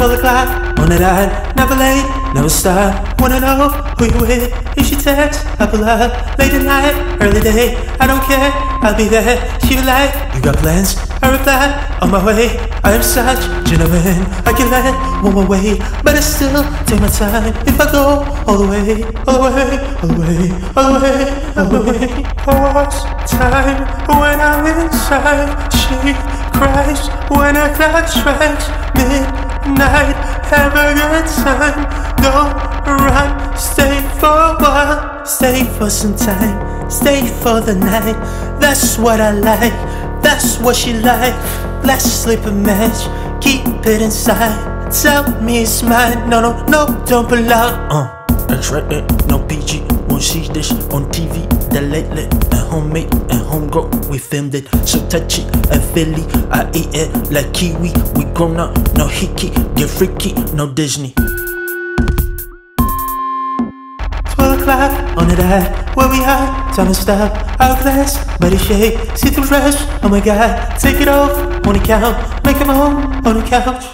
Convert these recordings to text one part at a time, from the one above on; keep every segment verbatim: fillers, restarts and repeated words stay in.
Twelve o'clock on the dot, never late, never stop. Wanna know who you with? If she texts, I pull up. Late at night, early day, I don't care, I'll be there. She be like, you got plans? I reply, on my way. I am such genuine, I can let one more way, but I still take my time. If I go all the way, all the way, all the way, all the way, all the way, I watch time when I'm inside. She cries when I clock strikes midnight. Have a good time, don't run, stay for a while, stay for some time, stay for the night. That's what I like. That's what she like. Let's slip a match, keep it inside. Tell me it's mine, no, no, no, don't pull out. Uh, I try it, no P G, won't see this on T V. That lately, at homemade and homegrown, we filmed it. So touchy and Philly, I eat it like kiwi. We grown up, no hickey, get freaky, no Disney. On the dot, where we are, time to stop. Hourglass, body shape, see through dress. Oh my god, take it off on the couch, make him home on the couch.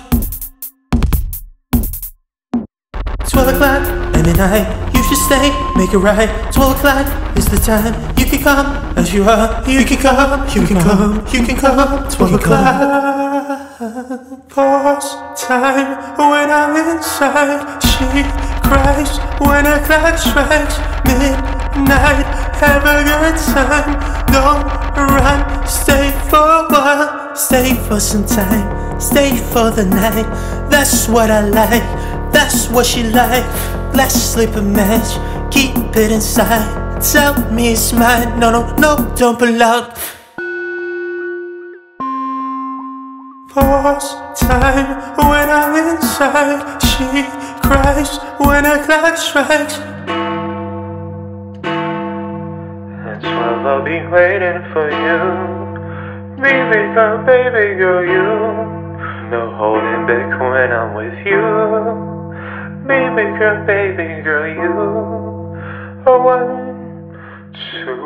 Twelve o'clock at midnight, you should stay, make it right. Twelve o'clock is the time, you can come as you are. You can come, you can come, you can come. Twelve o'clock, pause time when I'm inside. She cries when a clock strikes midnight. Have a good time, don't run, stay for a while, stay for some time, stay for the night. That's what I like, that's what she like. Let's slip a match, keep it inside. Tell me it's mine, no, no, no, don't pull out. Pause time when I'm inside. She cries when a clock strikes. And twelve, I'll be waiting for you. Baby girl, baby girl, you. No holding back when I'm with you. Baby girl, baby girl, you. Oh, one, two.